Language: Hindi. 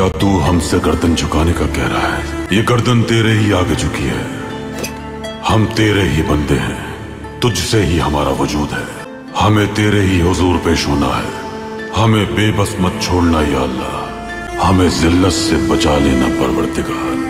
क्या तू हमसे गर्दन झुकाने का कह रहा है? ये गर्दन तेरे ही आगे झुकी है। हम तेरे ही बंदे हैं, तुझसे ही हमारा वजूद है। हमें तेरे ही हुजूर पेश होना है। हमें बेबस मत छोड़ना या अल्लाह, हमें जिल्लत से बचा लेना परवरदिगार।